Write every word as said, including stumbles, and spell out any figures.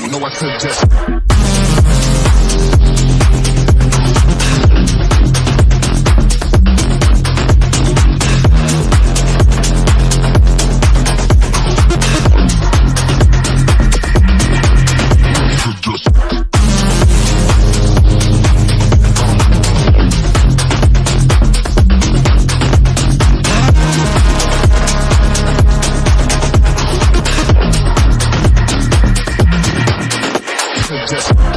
You know I could just... Just